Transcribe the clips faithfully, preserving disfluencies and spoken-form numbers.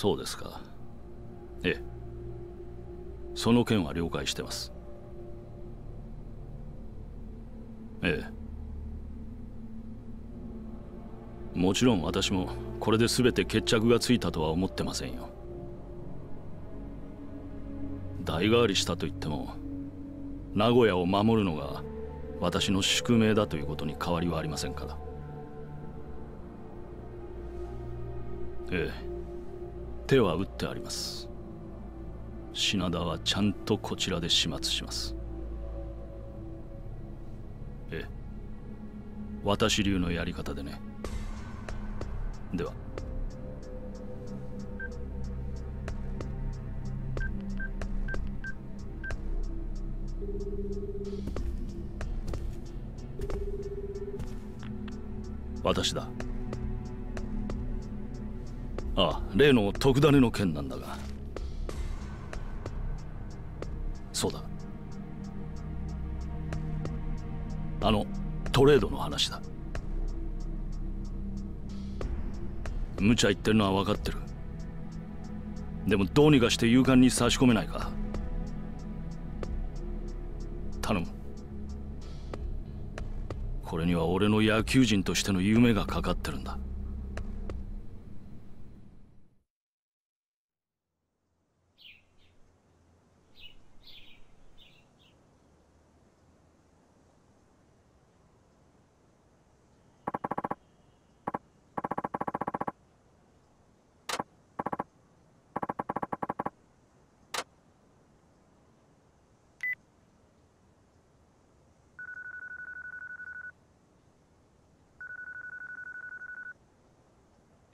そうですか。ええ、その件は了解してます。ええ、もちろん私もこれで全て決着がついたとは思ってませんよ。代替わりしたといっても名古屋を守るのが私の宿命だということに変わりはありませんから。ええ、手は打ってあります。品田はちゃんとこちらで始末します。ええ、私流のやり方でね。では。私だ。ああ、例の特ダネの件なんだが。そうだ、あのトレードの話だ。無茶言ってるのは分かってる。でもどうにかして勇敢に差し込めないか。頼む。これには俺の野球人としての夢がかかってるんだ。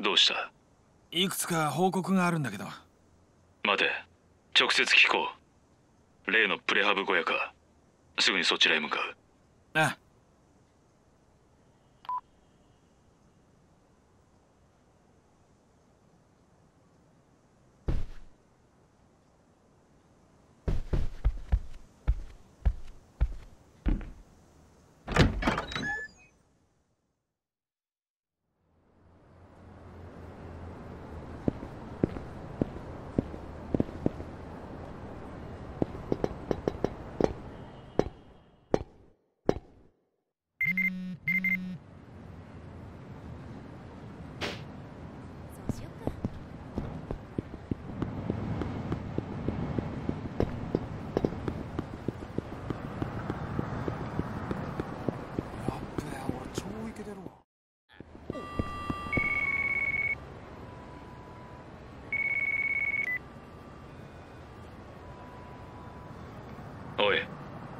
どうした？いくつか報告があるんだけど。待て、直接聞こう。例のプレハブ小屋か。すぐにそちらへ向かう。ああ。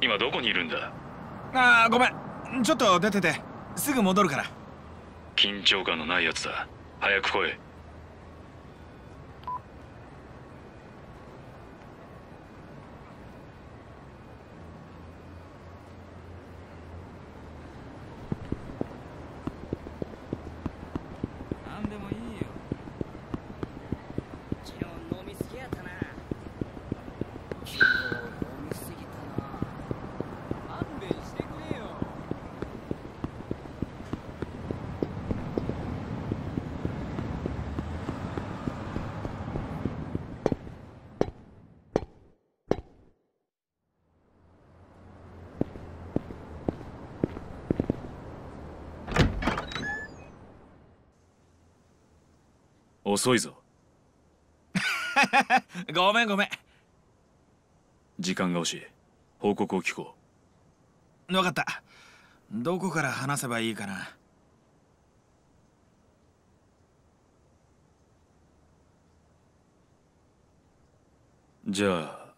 今どこにいるんだ？ああ、ごめん、ちょっと出ててすぐ戻るから。緊張感のないやつだ、早く来い。遅いぞ。ごめんごめん。時間が惜しい。報告を聞こう。分かった。どこから話せばいいかな。じゃあ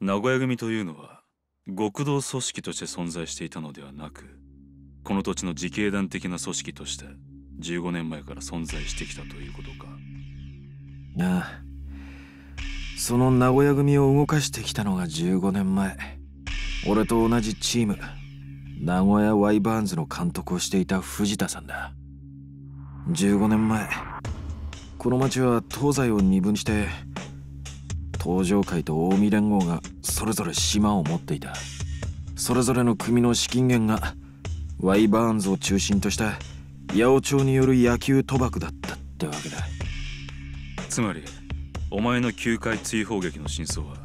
名古屋組というのは極道組織として存在していたのではなく、この土地の自警団的な組織としてじゅうごねんまえから存在してきたということか。ああ、その名古屋組を動かしてきたのがじゅうごねんまえ、俺と同じチーム名古屋ワイバーンズの監督をしていた藤田さんだ。じゅうごねんまえ、この町は東西を二分して、東上会と近江連合がそれぞれ島を持っていた。それぞれの組の資金源がワイバーンズを中心とした八百長による野球賭博だったってわけだ。つまりお前のきゅうかい追放劇の真相は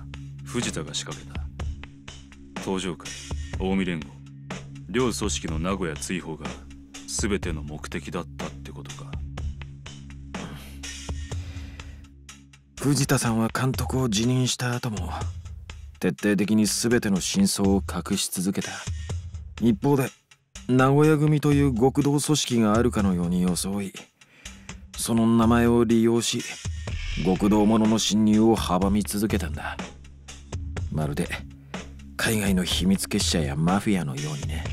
藤田が仕掛けた。東条会、近江連合、両組織の名古屋追放が全ての目的だったってことか。藤田さんは監督を辞任した後も徹底的に全ての真相を隠し続けた。一方で名古屋組という極道組織があるかのように装い、その名前を利用し極道者の侵入を阻み続けたんだ。まるで海外の秘密結社やマフィアのようにね。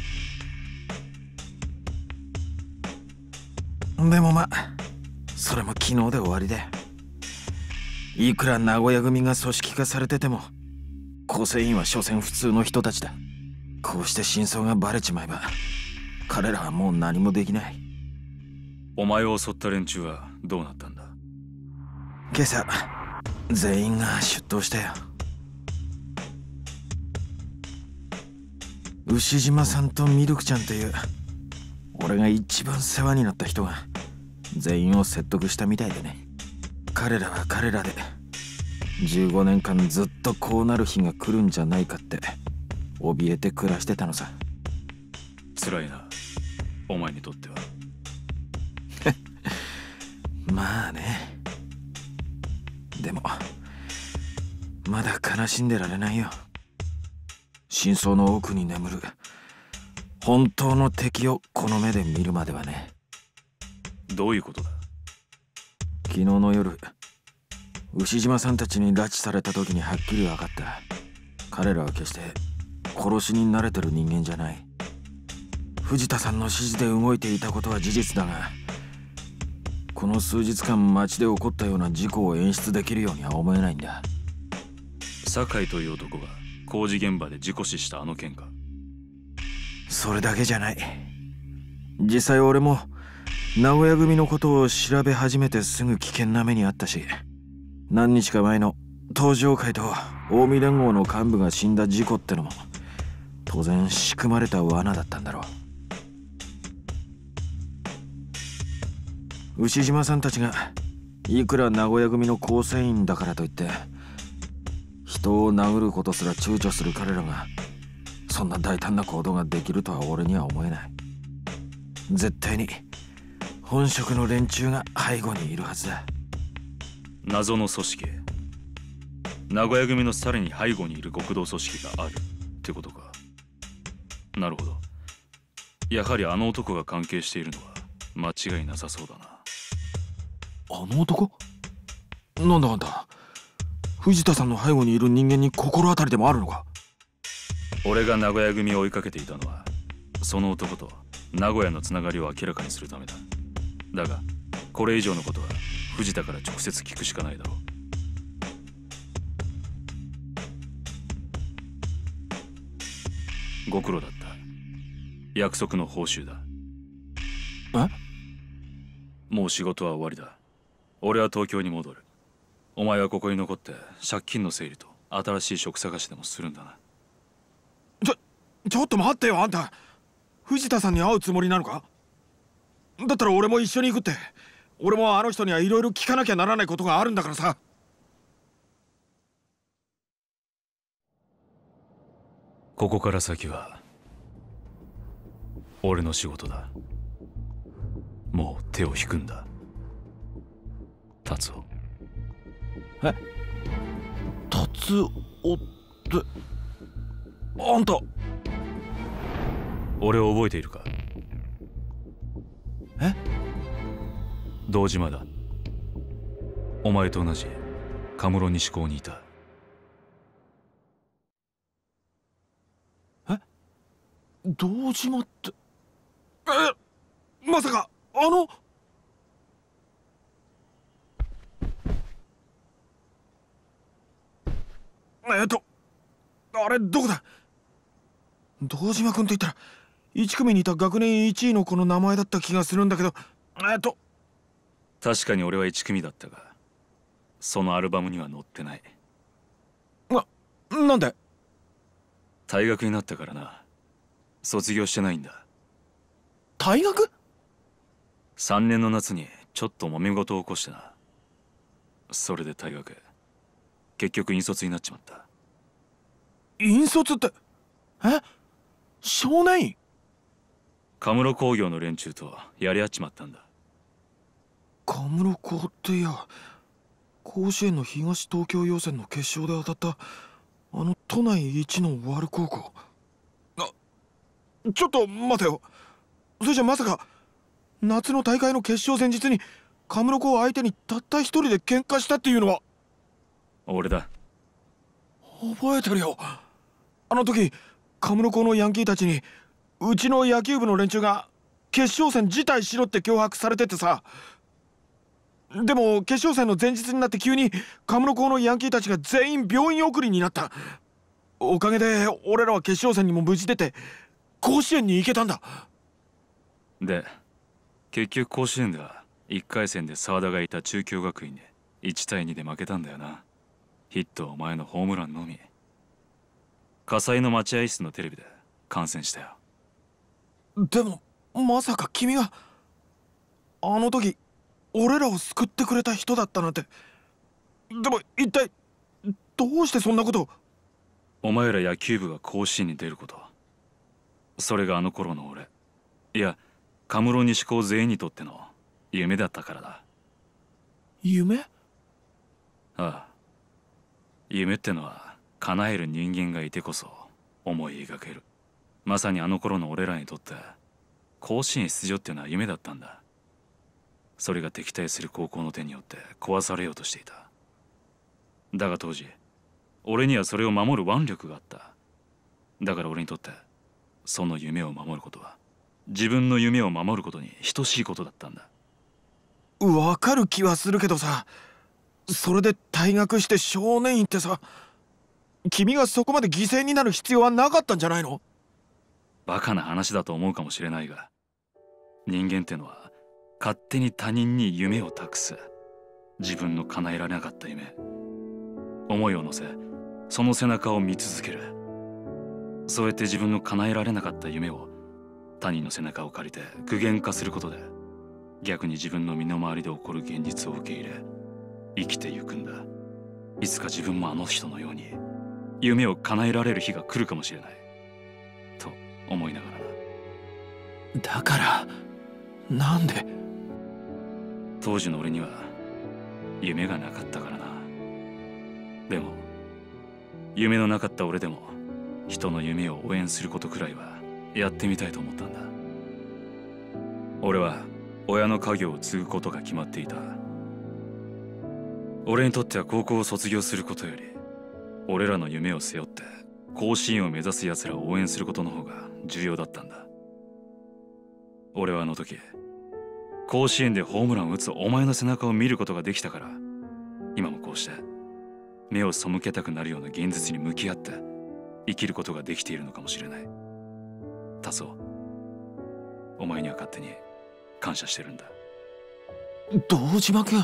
でもまあそれも昨日で終わりで、いくら名古屋組が組織化されてても構成員は所詮普通の人たちだ。こうして真相がバレちまえば彼らはもう何もできない。お前を襲った連中はどうなったんだ？今朝全員が出頭したよ。牛島さんとミルクちゃんという俺が一番世話になった人が全員を説得したみたいでね。彼らは彼らでじゅうごねんかんずっとこうなる日が来るんじゃないかって怯えて暮らしてたのさ。辛いな、お前にとっては。まあね。でもまだ悲しんでられないよ。真相の奥に眠る本当の敵をこの目で見るまではね。どういうことだ？昨日の夜、牛島さんたちに拉致された時にはっきり分かった。彼らは決して殺しに慣れてる人間じゃない。藤田さんの指示で動いていたことは事実だが、この数日間街で起こったような事故を演出できるようには思えないんだ。酒井という男が工事現場で事故死したあの件か？それだけじゃない。実際俺も名古屋組のことを調べ始めてすぐ危険な目にあったし、何日か前の東条会と近江連合の幹部が死んだ事故ってのも当然仕組まれた罠だったんだろう。牛島さんたちがいくら名古屋組の構成員だからといって人を殴ることすら躊躇する彼らがそんな大胆な行動ができるとは俺には思えない。絶対に本職の連中が背後にいるはずだ。謎の組織、名古屋組のさらに背後にいる極道組織があるってことか。なるほど。やはりあの男が関係しているのは間違いなさそうだな。あの男？なんだなんだ、藤田さんの背後にいる人間に心当たりでもあるのか？俺が名古屋組を追いかけていたのはその男と名古屋のつながりを明らかにするためだ。だがこれ以上のことは藤田から直接聞くしかないだろう。ご苦労だった。約束の報酬だ。え？もう仕事は終わりだ。俺は東京に戻る。お前はここに残って借金の整理と新しい職探しでもするんだな。ちょちょっと待ってよ、あんた藤田さんに会うつもりなのか？だったら俺も一緒に行くって。俺もあの人にはいろいろ聞かなきゃならないことがあるんだからさ。ここから先は俺の仕事だ。もう手を引くんだ、達夫。え？達夫ってあんた、俺を覚えているか？え？堂島だ。お前と同じカムロ西港にいた。堂島って、え、まさかあの。えっとあれどこだ？堂島君と言ったらいち組にいた学年いちいの子の名前だった気がするんだけど。えっと確かに俺はいち組だったが、そのアルバムには載ってない。な、なんで？退学になったからな。卒業してないんだ。退学 ?さん 年の夏にちょっと揉め事を起こしてな。それで退学。結局引率になっちまった。引率って、え、少年院？カムロ工業の連中とやり合っちまったんだ。カムロ工っていや、甲子園の東東京予選の決勝で当たったあの都内一の悪高校。あ、ちょっと待てよ。それじゃまさか夏の大会の決勝前日にカムロ工相手にたった一人で喧嘩したっていうのは？俺だ。覚えてるよ。あの時カムロ工のヤンキーたちにうちの野球部の連中が決勝戦辞退しろって脅迫されてってさ。でも決勝戦の前日になって急にカムロ工のヤンキーたちが全員病院送りになった。おかげで俺らは決勝戦にも無事出て甲子園に行けたんだ。で結局甲子園ではいっかい戦で沢田がいた中京学院でいちたいにで負けたんだよな。ヒットはお前のホームランのみ。火災の待合室のテレビで観戦したよ。でもまさか君があの時俺らを救ってくれた人だったなんて。でも一体どうしてそんなことを？お前ら野球部が甲子園に出ること、それがあの頃の俺、いやカムロ西高全員にとっての夢だったからだ。夢？ああ、夢ってのは叶える人間がいてこそ思い描ける。まさにあの頃の俺らにとって甲子園出場ってのは夢だったんだ。それが敵対する高校の手によって壊されようとしていた。だが当時俺にはそれを守る腕力があった。だから俺にとってその夢を守ることは自分の夢を守ることに等しいことだったんだ。わかる気はするけどさ、それで退学して少年院ってさ、君がそこまで犠牲になる必要はなかったんじゃないの？バカな話だと思うかもしれないが、人間ってのは勝手に他人に夢を託す。自分の叶えられなかった夢、思いを乗せその背中を見続ける。そうやって自分の叶えられなかった夢を他人の背中を借りて具現化することで、逆に自分の身の回りで起こる現実を受け入れ生きてゆくんだ。いつか自分もあの人のように夢を叶えられる日が来るかもしれないと思いながらな。だからなんで？当時の俺には夢がなかったからな。でも夢のなかった俺でも人の夢を応援することくらいはやってみたいと思ったんだ。俺は親の家業を継ぐことが決まっていた。俺にとっては高校を卒業することより俺らの夢を背負って甲子園を目指す奴らを応援することの方が重要だったんだ。俺はあの時甲子園でホームランを打つお前の背中を見ることができたから、今もこうして目を背けたくなるような現実に向き合って生きることができているのかもしれない。タソ、お前には勝手に感謝してるんだ。堂島君、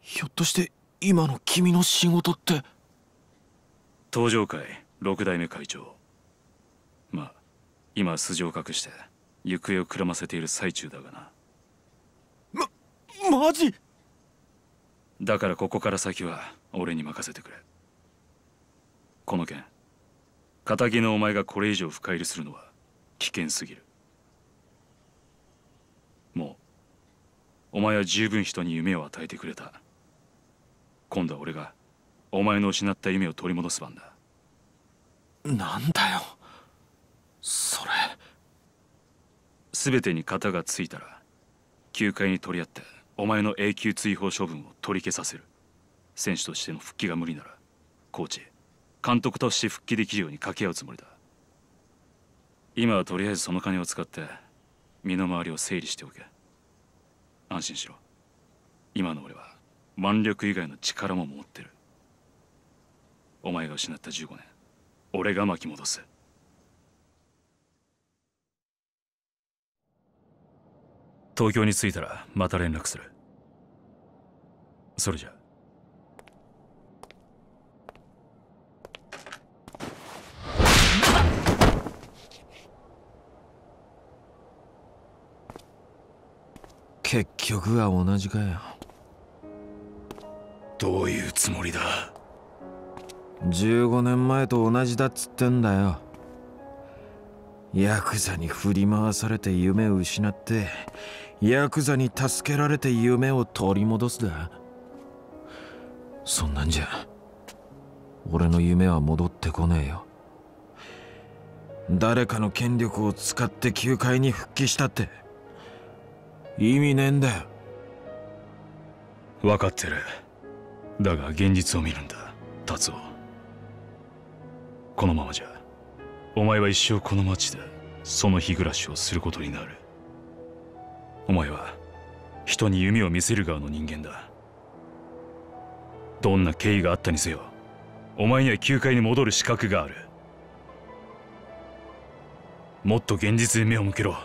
ひょっとして今の君の仕事って？東上会ろくだいめ会長。まあ今素性を隠して行方をくらませている最中だがな。ま、マジ？だからここから先は俺に任せてくれ。この件、堅気のお前がこれ以上深入りするのは危険すぎる。もうお前は十分人に夢を与えてくれた。今度は俺がお前の失った夢を取り戻す番だ。なんだよそれ。全てに片がついたら球界に取り合ってお前の永久追放処分を取り消させる。選手としての復帰が無理ならコーチ、監督として復帰できるように掛け合うつもりだ。今はとりあえずその金を使って身の回りを整理しておけ。安心しろ、今の俺は腕力以外の力も持ってる。お前が失ったじゅうごねん、俺が巻き戻す。東京に着いたらまた連絡する。それじゃ。結局は同じかよ。どういうつもりだ。じゅうごねんまえと同じだっつってんだよ。ヤクザに振り回されて夢を失って、ヤクザに助けられて夢を取り戻すだ。そんなんじゃ俺の夢は戻ってこねえよ。誰かの権力を使って球界に復帰したって意味ねえんだよ。分かってる。だが現実を見るんだ、達夫。このままじゃお前は一生この町でその日暮らしをすることになる。お前は人に夢を見せる側の人間だ。どんな経緯があったにせよ、お前には球界に戻る資格がある。もっと現実に目を向けろ。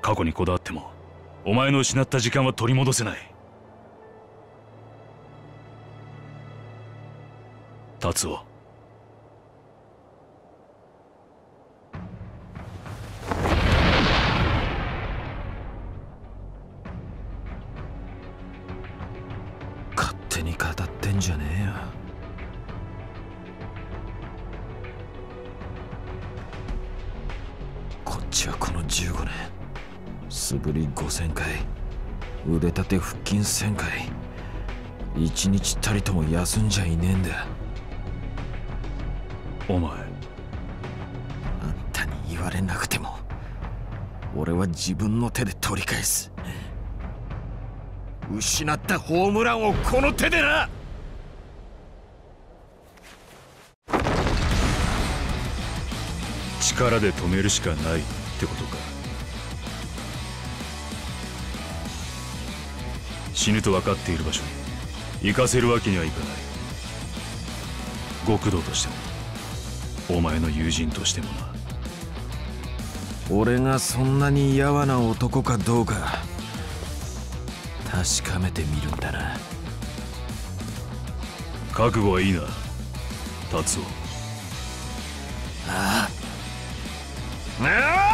過去にこだわってもお前の失った時間は取り戻せない。達夫、勝手に語ってんじゃねえよ。こっちはこのじゅうごねん、素振りごせんかい、腕立て腹筋せんかい、一日たりとも休んじゃいねえんだ。お前、あんたに言われなくても俺は自分の手で取り返す。失ったホームランをこの手でな。力で止めるしかないってことか。死ぬと分かっている場所に行かせるわけにはいかない。極道としてもお前の友人としてもな。俺がそんなにやわな男かどうか確かめてみるんだな。覚悟はいいな、達夫。ああ、ああ、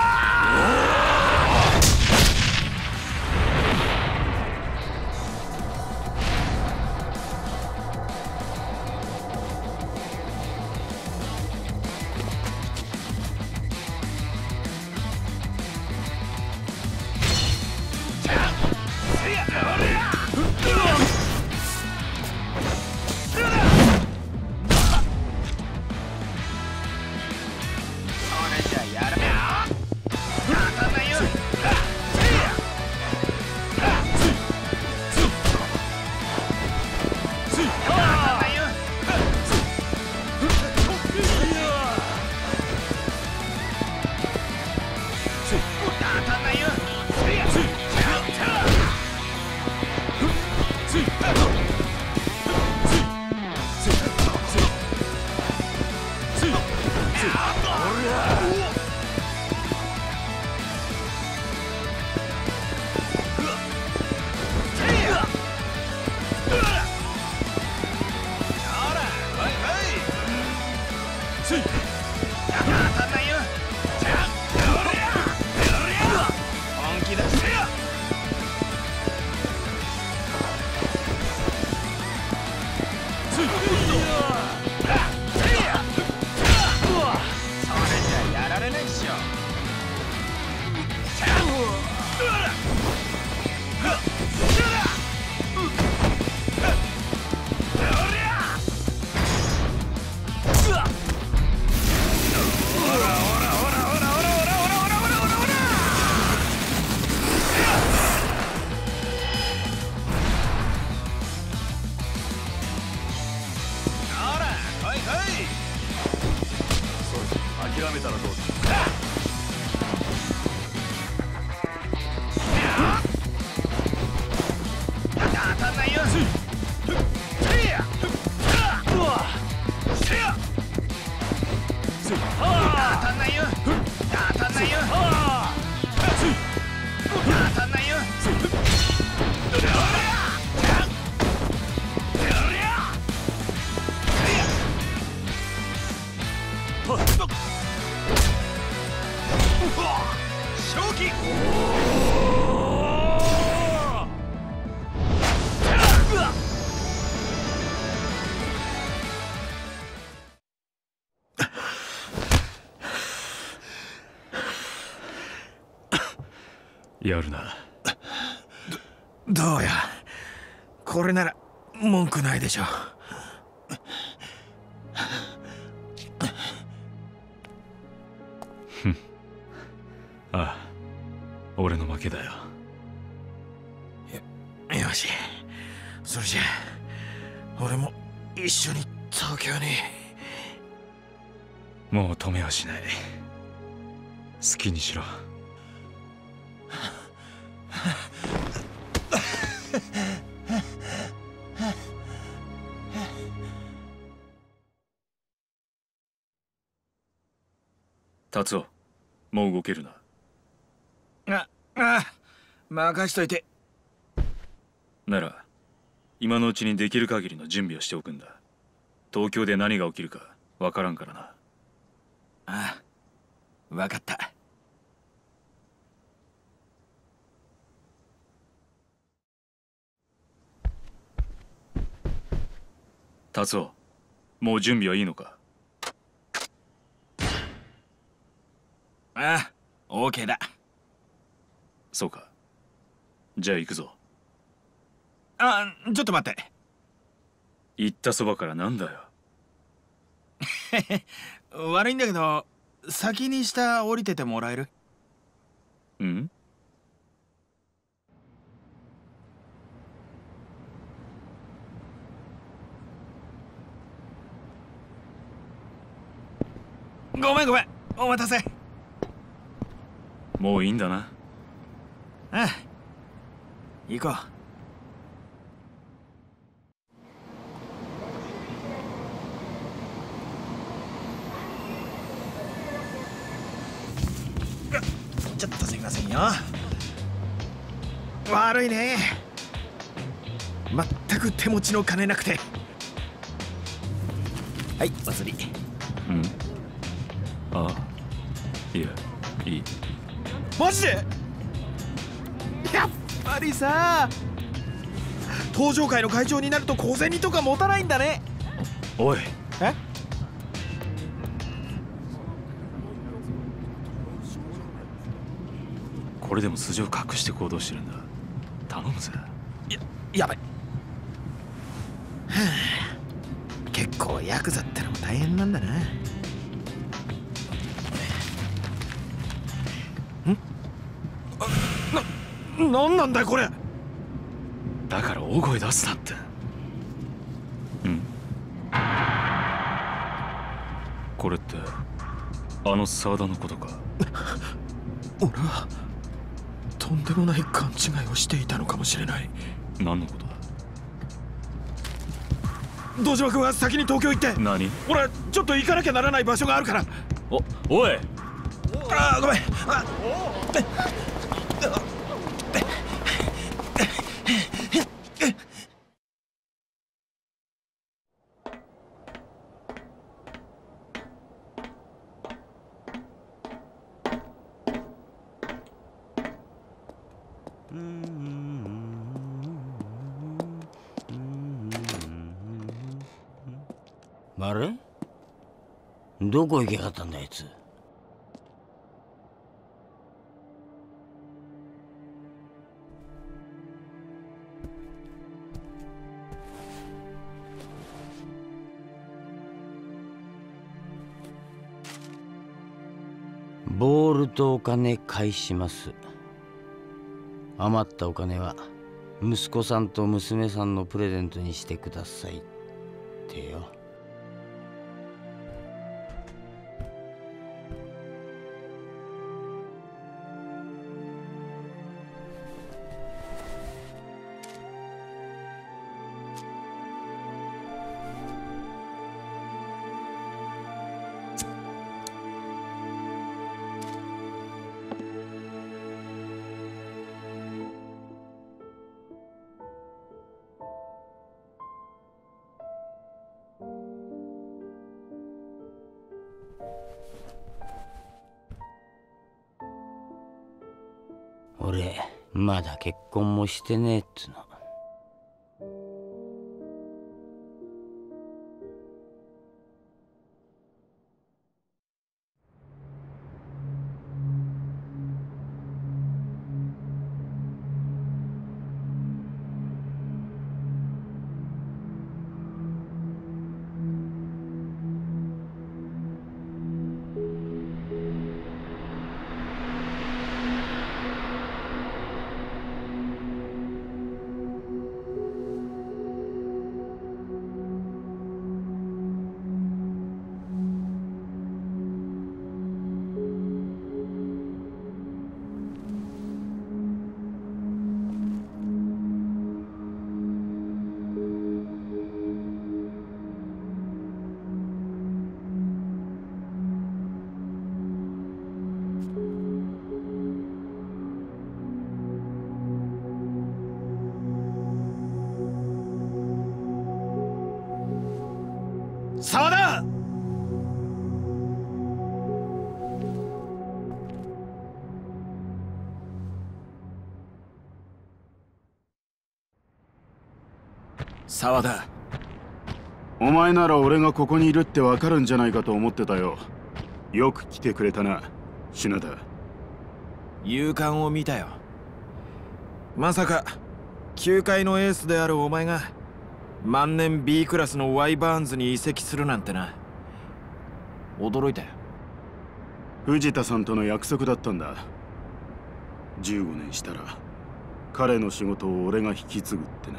やるな。 ど, どうやこれなら文句ないでしょう。ああ、俺の負けだよ。 よ, よし、それじゃ俺も一緒に東京に。もう止めはしない。好きにしろ。達夫、もう動けるな。あ、ああ、任しといて。なら今のうちにできる限りの準備をしておくんだ。東京で何が起きるかわからんからな。ああ、わかった。達夫、もう準備はいいのか？ああ、OKだ。そうか。じゃあ行くぞ。あ、ちょっと待って。行ったそばからなんだよ。悪いんだけど、先に下降りててもらえる？うん？ごめんごめん、お待たせ。もういいんだな。ああ、行こう。ちょっとすみませんよ。悪いね。全く手持ちの金なくて。はい、お釣り。うん。ああ、いや、いい。マジで？やっぱりさ、登場会の会長になると小銭とか持たないんだね。おい。え？これでも筋を隠して行動してるんだ。頼むぜ。や、やばい。はあ、結構ヤクザってのも大変なんだな。ん？な、なんなんだこれ。だから大声出すなって。うん。これってあの沢田のことか。俺はとんでもない勘違いをしていたのかもしれない。何のことだ？堂島君は先に東京行って。何？俺はちょっと行かなきゃならない場所があるから。お、おい。ああ、ごめん。ああれ、どこ行きやがったんだあいつ。ボールとお金返します。余ったお金は息子さんと娘さんのプレゼントにしてくださいってよ。俺まだ結婚もしてねえっつうの。沢田。お前なら俺がここにいるってわかるんじゃないかと思ってたよ。よく来てくれたな、篠田。勇敢を見たよ。まさか球界のエースであるお前が万年 B クラスのワイバーンズに移籍するなんてな。驚いたよ。藤田さんとの約束だったんだ。じゅうごねんしたら彼の仕事を俺が引き継ぐってな。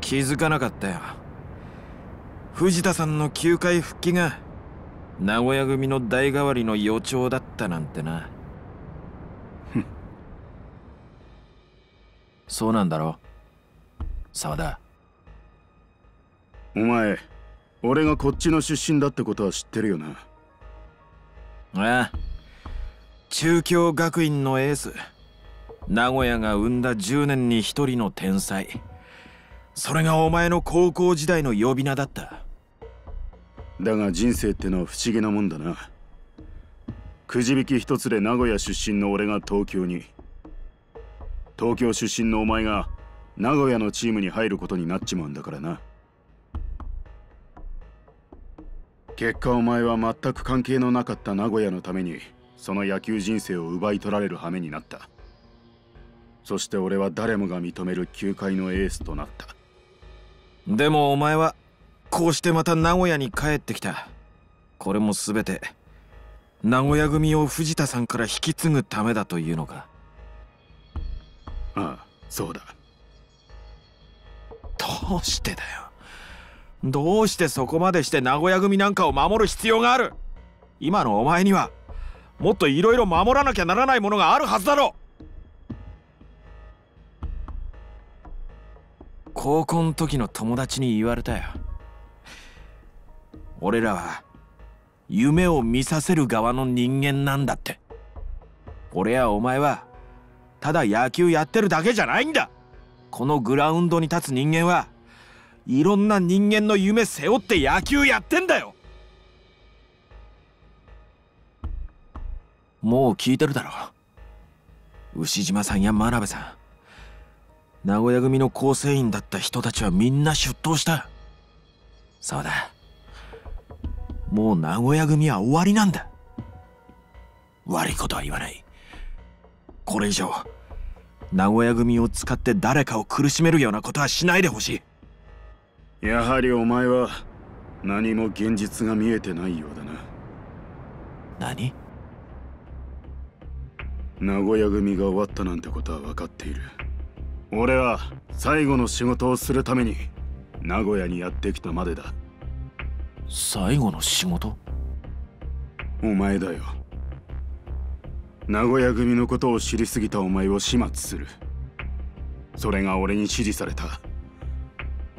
気づかなかったよ。藤田さんの球界復帰が名古屋組の代替わりの予兆だったなんてな。そうなんだろう、沢田。お前、俺がこっちの出身だってことは知ってるよな。ああ、中京学院のエース、名古屋が生んだじゅうねんに一人の天才。それがお前の高校時代の呼び名だった。だが人生ってのは不思議なもんだな。くじ引き一つで名古屋出身の俺が東京に、東京出身のお前が名古屋のチームに入ることになっちまうんだからな。結果お前は全く関係のなかった名古屋のためにその野球人生を奪い取られる羽目になった。そして俺は誰もが認める球界のエースとなった。でもお前はこうしてまた名古屋に帰ってきた。これも全て名古屋組を藤田さんから引き継ぐためだというのか。ああ、そうだ。どうしてだよ。どうしてそこまでして名古屋組なんかを守る必要がある。今のお前にはもっといろいろ守らなきゃならないものがあるはずだろう。高校の時の友達に言われたよ。俺らは夢を見させる側の人間なんだって。俺やお前はただ野球やってるだけじゃないんだ。このグラウンドに立つ人間はいろんな人間の夢背負って野球やってんだよ。もう聞いてるだろう。牛島さんや真鍋さん、名古屋組の構成員だった人たちはみんな出頭した。そうだ、もう名古屋組は終わりなんだ。悪いことは言わない。これ以上名古屋組を使って誰かを苦しめるようなことはしないでほしい。やはりお前は何も現実が見えてないようだな。何？名古屋組が終わったなんてことは分かっている。俺は最後の仕事をするために名古屋にやってきたまでだ。最後の仕事？お前だよ。名古屋組のことを知りすぎたお前を始末する。それが俺に指示された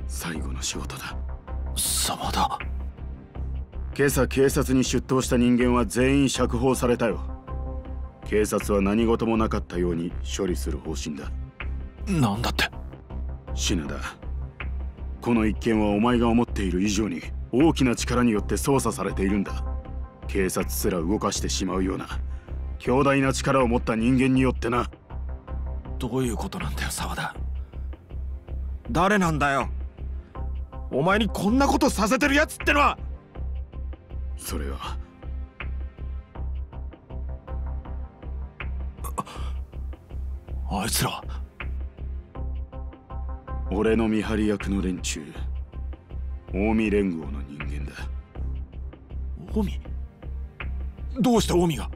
最後の仕事だ。沢田。今朝警察に出頭した人間は全員釈放されたよ。警察は何事もなかったように処理する方針だ。なんだって？篠田、この一件はお前が思っている以上に大きな力によって捜査されているんだ。警察すら動かしてしまうような強大な力を持った人間によってな。どういうことなんだよ、沢田。誰なんだよ、お前にこんなことさせてるやつってのは。それはあいつら、俺の見張り役の連中、近江連合の人間だ。近江？どうして近江が？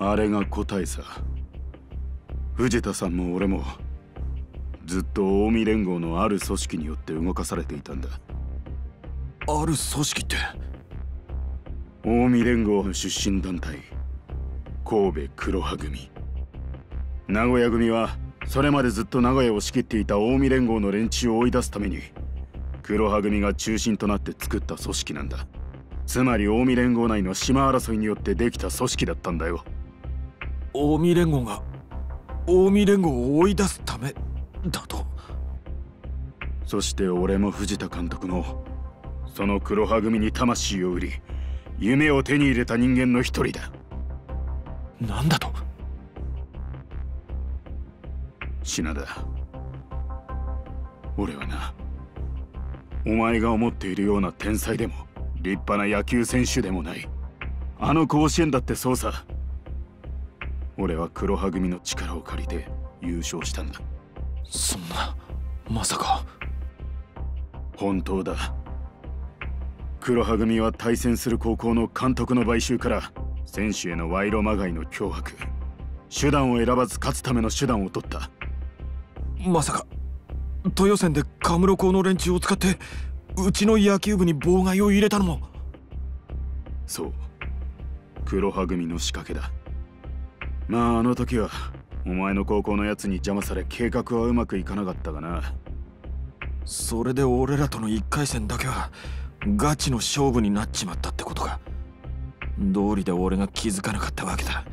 あれが答えさ。藤田さんも俺もずっと近江連合のある組織によって動かされていたんだ。ある組織って？近江連合の出身団体、神戸黒羽組。名古屋組はそれまでずっと名古屋を仕切っていた近江連合の連中を追い出すために黒羽組が中心となって作った組織なんだ。つまり近江連合内の島争いによってできた組織だったんだよ。近江連合が近江連合を追い出すためだと。そして俺も藤田監督のその黒羽組に魂を売り夢を手に入れた人間の一人だ。なんだと？篠田、俺はな、お前が思っているような天才でも立派な野球選手でもない。あの甲子園だってそうさ。俺は黒羽組の力を借りて優勝したんだ。そんな、まさか。本当だ。黒羽組は対戦する高校の監督の買収から選手への賄賂まがいの脅迫、手段を選ばず勝つための手段を取った。まさか都予選でカムロ校の連中を使ってうちの野球部に妨害を入れたのも。そう、黒羽組の仕掛けだ。まああの時はお前の高校のやつに邪魔され計画はうまくいかなかったがな。それで俺らとのいっかい戦だけはガチの勝負になっちまったってことか。道理で俺が気づかなかったわけだ。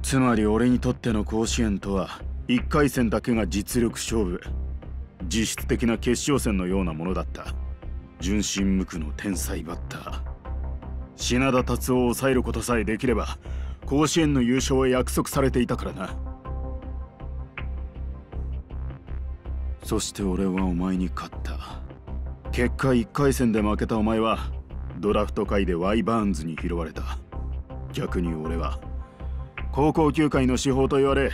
つまり俺にとっての甲子園とはいっかい戦だけが実力勝負、実質的な決勝戦のようなものだった。純真無垢の天才バッター品田達夫を抑えることさえできれば甲子園の優勝は約束されていたからな。そして俺はお前に勝った。結果いっかい戦で負けたお前はドラフト会でワイバーンズに拾われた。逆に俺は高校球界の至宝と言われ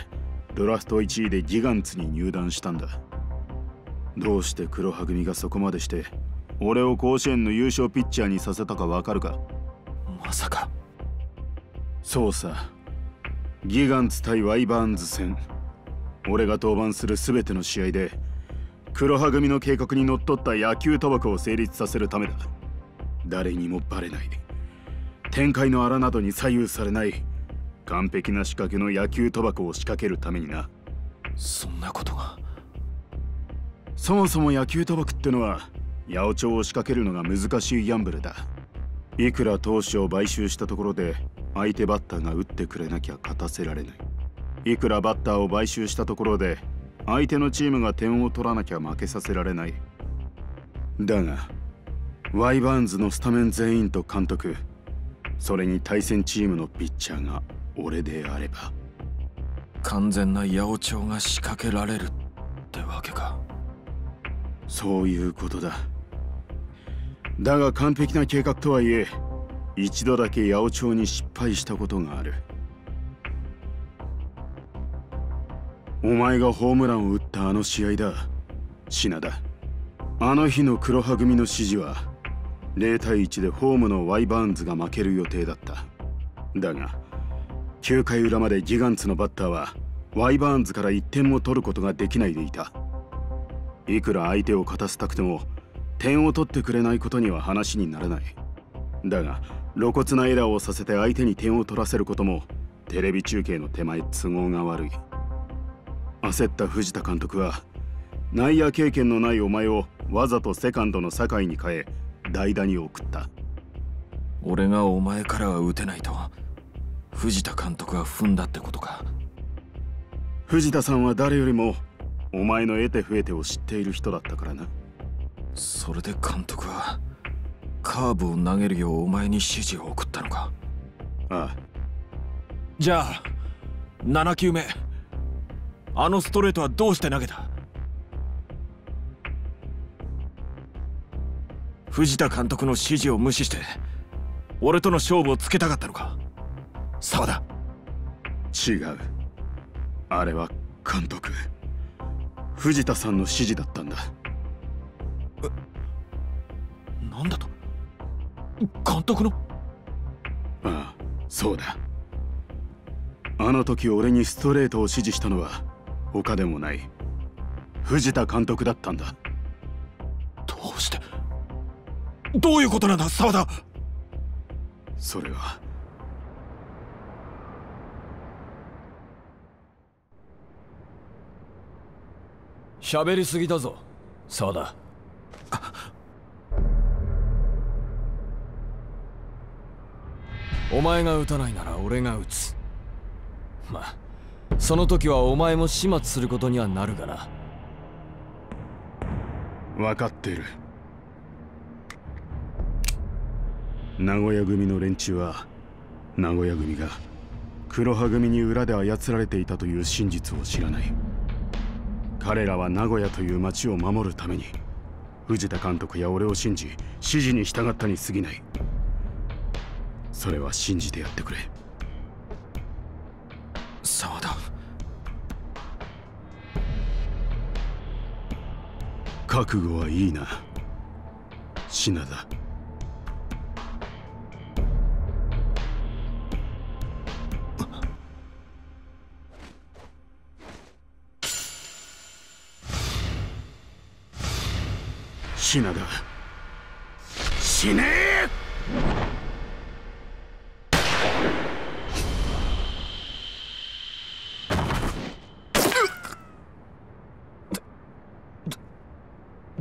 ドラフトいちいでギガンツに入団したんだ。どうして黒羽組がそこまでして俺を甲子園の優勝ピッチャーにさせたかわかるか。まさか。そうさ、ギガンツ対ワイバーンズ戦、俺が登板する全ての試合で黒羽組の計画にのっとった野球賭博を成立させるためだ。誰にもバレない、展開の荒などに左右されない完璧な仕掛けの野球賭博を仕掛けるためにな。そんなことが。そもそも野球賭博ってのは八百長を仕掛けるのが難しいギャンブルだ。いくら投手を買収したところで相手バッターが打ってくれなきゃ勝たせられない。いくらバッターを買収したところで相手のチームが点を取らなきゃ負けさせられない。だがワイバーンズのスタメン全員と監督、それに対戦チームのピッチャーが俺であれば完全な八百長が仕掛けられるってわけか。そういうことだ。だが完璧な計画とはいえ一度だけ八百長に失敗したことがある。お前がホームランを打ったあの試合だ、品田。あの日の黒羽組の指示はゼロたいいちでホームのワイバーンズが負ける予定だった。だがきゅうかいうらまでギガンツのバッターはワイバーンズからいってんも取ることができないでいた。いくら相手を勝たせたくても点を取ってくれないことには話にならない。だが露骨なエラーをさせて相手に点を取らせることもテレビ中継の手前都合が悪い。焦った藤田監督は内野経験のないお前をわざとセカンドの酒井に変え代打に送った。俺がお前からは打てないと藤田監督は踏んだってことか。藤田さんは誰よりもお前の得手不得手を知っている人だったからな。それで監督はカーブを投げるようお前に指示を送ったのか。ああ。じゃあななきゅうめ、あのストレートはどうして投げた。藤田監督の指示を無視して俺との勝負をつけたかったのか。沢田。違う、あれは監督藤田さんの指示だったんだ。え、なんだと。監督の。ああ、そうだ。あの時俺にストレートを指示したのは他でもない藤田監督だったんだ。どうして。どういうことなんだ沢田。それは喋りすぎだぞ沢田。お前が打たないなら俺が打つ。まあその時はお前も始末することにはなるがな。分かっている。名古屋組の連中は名古屋組が黒羽組に裏で操られていたという真実を知らない。彼らは名古屋という町を守るために藤田監督や俺を信じ指示に従ったに過ぎない。それは信じてやってくれ。沢田、覚悟はいいな、品田。死なだ。死ねえ。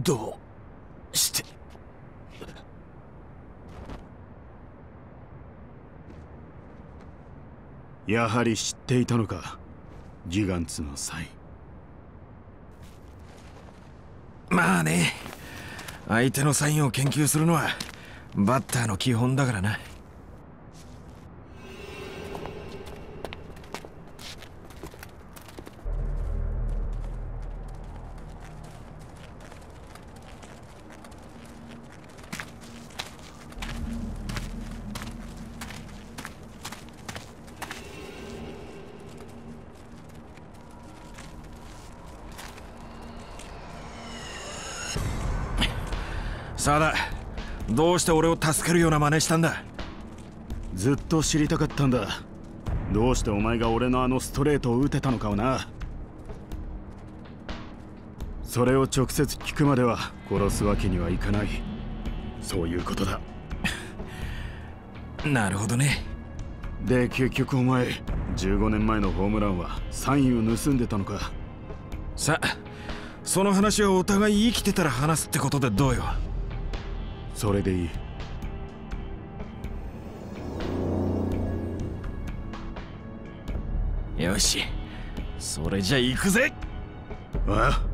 どうして。やはり知っていたのか、ギガンツの際。まあね、相手のサインを研究するのはバッターの基本だからな。沢田、どうして俺を助けるような真似したんだ。ずっと知りたかったんだ、どうしてお前が俺のあのストレートを打てたのかをな。それを直接聞くまでは殺すわけにはいかない、そういうことだ。なるほどね。で結局お前、じゅうごねんまえのホームランはサインを盗んでたのか。さあ、その話をお互い生きてたら話すってことでどうよ。それでいい。よし、それじゃ行くぜ。ああ、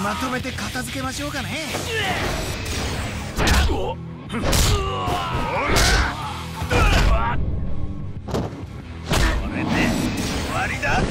まとめて片付けましょうかね。これで終わりだ。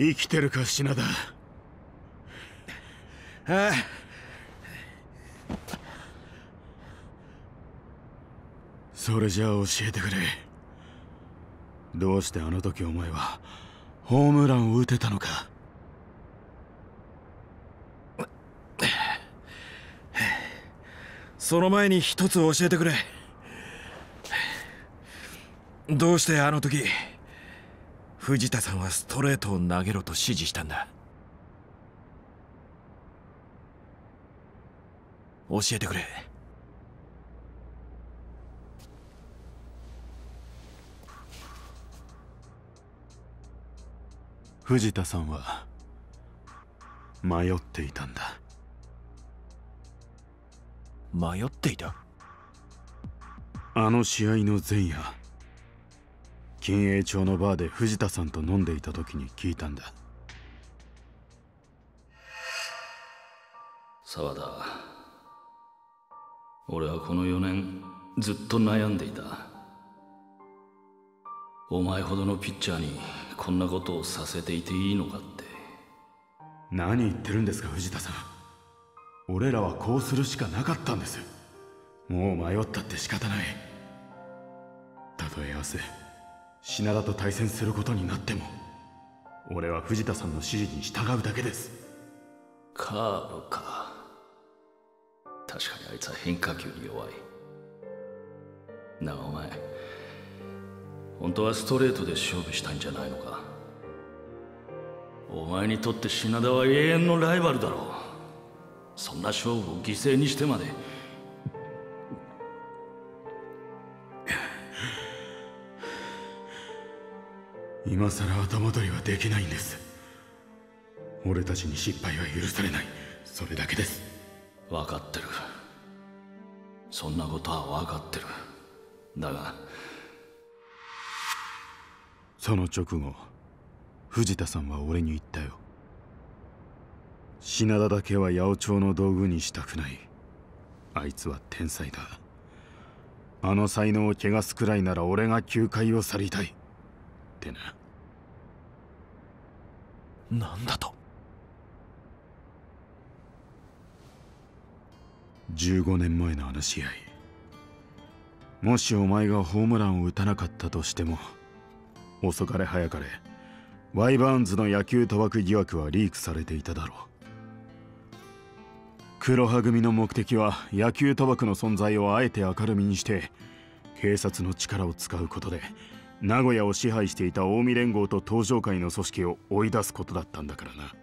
生きてるか、品田。ああ、それじゃあ教えてくれ。どうしてあの時お前はホームランを打てたのか。その前に一つ教えてくれ。どうしてあの時藤田さんはストレートを投げろと指示したんだ。教えてくれ。藤田さんは迷っていたんだ。迷っていた？あの試合の前夜、金栄町のバーで藤田さんと飲んでいた時に聞いたんだ。沢田、俺はこのよねんずっと悩んでいた。お前ほどのピッチャーにこんなことをさせていていいのかって。何言ってるんですか藤田さん。俺らはこうするしかなかったんです。もう迷ったって仕方ない。たとえ明日品田と対戦することになっても、俺は藤田さんの指示に従うだけです。カーブか。確かにあいつは変化球に弱いな。お前本当はストレートで勝負したいんじゃないのか。お前にとって品田は永遠のライバルだろう。そんな勝負を犠牲にしてまで。今さら後戻りはできないんです。俺たちに失敗は許されない、それだけです。分かってる。そんなことは分かってる。だがその直後、藤田さんは俺に言ったよ。品田だけは八百長の道具にしたくない。あいつは天才だ。あの才能を汚すくらいなら俺が球界を去りたいってな。なんだと。じゅうごねんまえのあの試合、もしお前がホームランを打たなかったとしても、遅かれ早かれワイバーンズの野球賭博疑惑はリークされていただろう。黒羽組の目的は野球賭博の存在をあえて明るみにして警察の力を使うことで名古屋を支配していた近江連合と東上会の組織を追い出すことだったんだからな。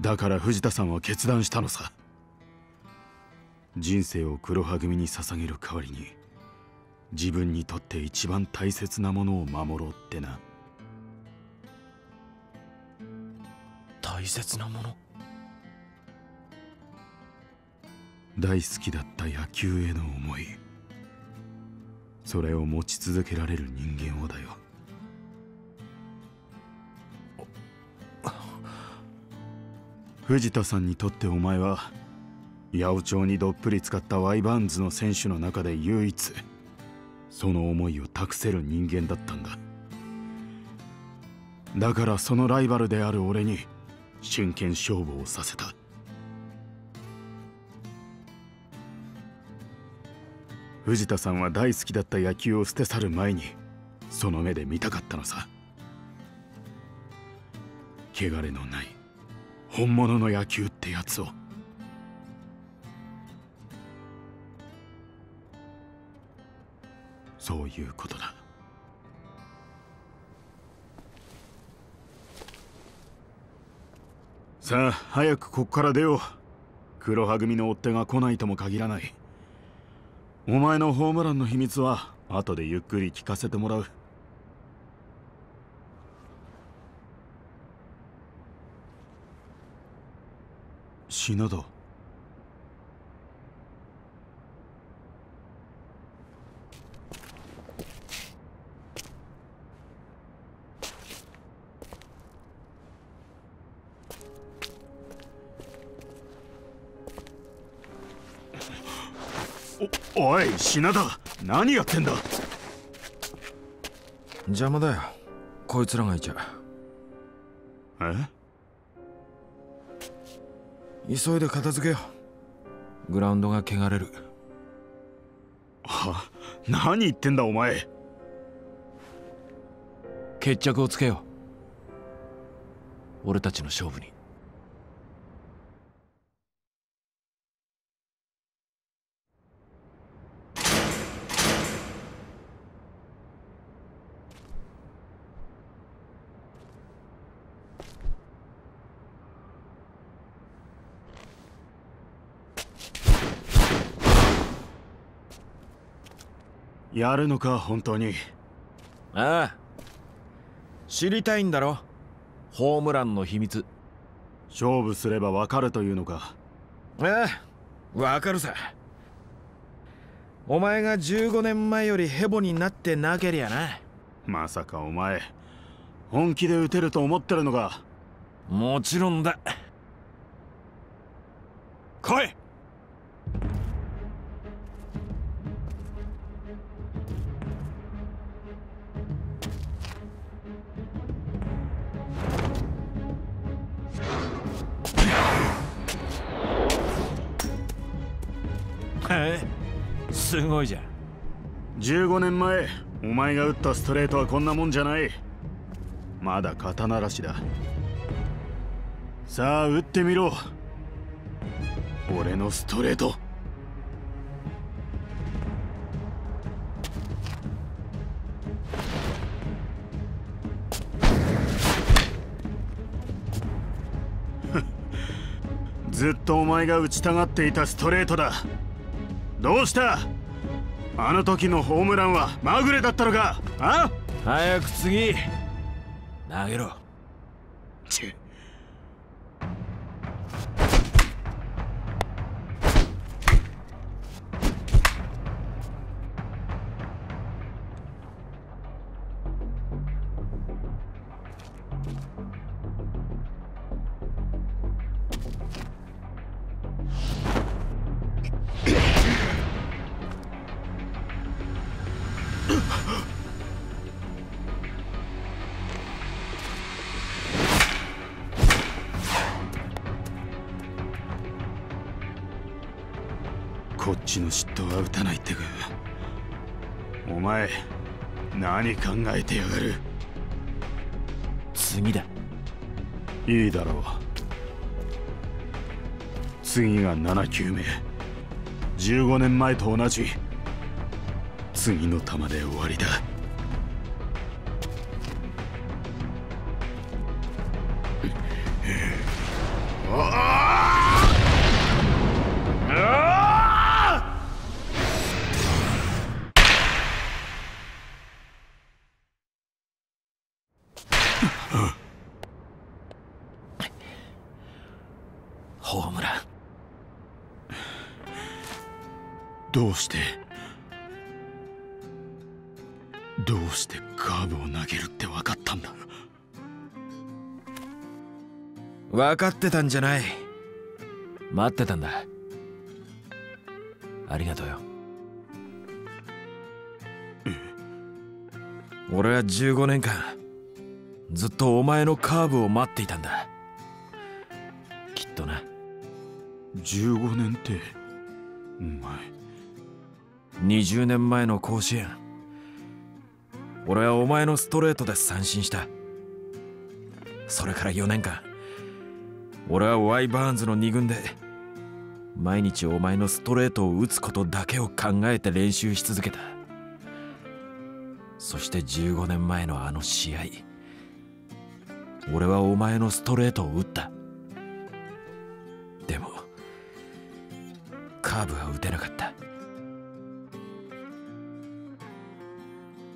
だから藤田さんは決断したのさ。人生を黒羽組に捧げる代わりに、自分にとって一番大切なものを守ろうってな。大切なもの？大好きだった野球への思い、それを持ち続けられる人間をだよ。藤田さんにとってお前は八百長にどっぷり使ったワイバーンズの選手の中で唯一その思いを託せる人間だったんだ。だからそのライバルである俺に真剣勝負をさせた。藤田さんは大好きだった野球を捨て去る前にその目で見たかったのさ。汚れのない本物の野球ってやつを。そういうことだ。さあ早くここから出よう。黒羽組の追っ手が来ないとも限らない。お前のホームランの秘密は後でゆっくり聞かせてもらう。品田。おい、品田、何やってんだ。邪魔だよ、こいつらがいちゃ。え？急いで片付けよう。グラウンドが汚れる。は、何言ってんだお前。決着をつけよう、俺たちの勝負に。やるのか本当に。ああ、知りたいんだろ、ホームランの秘密。勝負すれば分かるというのか。ああ、分かるさ。お前がじゅうごねんまえよりヘボになってなけりゃな。まさかお前本気で打てると思ってるのか。もちろんだ。来い。すごいじゃん。じゅうごねんまえお前が打ったストレートはこんなもんじゃない。まだ肩慣らしだ。さあ打ってみろ、俺のストレート。ずっとお前が打ちたがっていたストレートだ。どうした？あの時のホームランはまぐれだったのか？あ？早く次投げろ。ちっ。こっちの嫉妬は打たないってか。お前何考えてやがる。次だ。いいだろう、次がななきゅうめ。じゅうごねんまえと同じ。次の球で終わりだ。ホームラン。どうしてどうしてカーブを投げるって分かったんだ。分かってたんじゃない、待ってたんだ。ありがとうよ。俺はじゅうごねんかんずっとお前のカーブを待っていたんだ、きっとな。じゅうごねんってお前。にじゅうねんまえの甲子園、俺はお前のストレートで三振した。それからよねんかん俺はワイバーンズのにぐんで毎日お前のストレートを打つことだけを考えて練習し続けた。そしてじゅうごねんまえのあの試合、俺はお前のストレートを打った。でもカーブは打てなかった。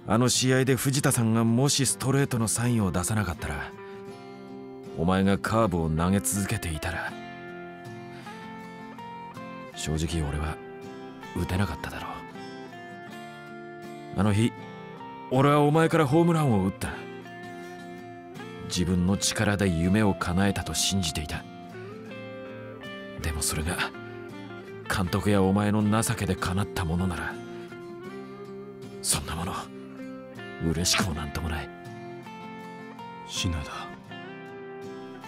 あの試合で藤田さんがもしストレートのサインを出さなかったら、お前がカーブを投げ続けていたら、正直俺は打てなかっただろう。あの日俺はお前からホームランを打った。自分の力で夢を叶えたと信じていた。でもそれが監督やお前の情けでかなったものなら、そんなもの嬉しくもなんともない。品田、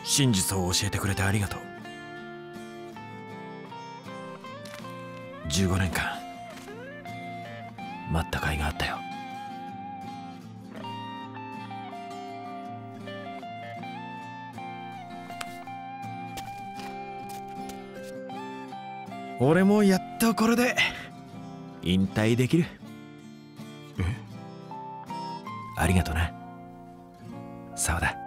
真実を教えてくれてありがとう。じゅうごねんかん待った甲斐があったよ。俺もやっとこれで引退できる。え？ありがとな、沢田。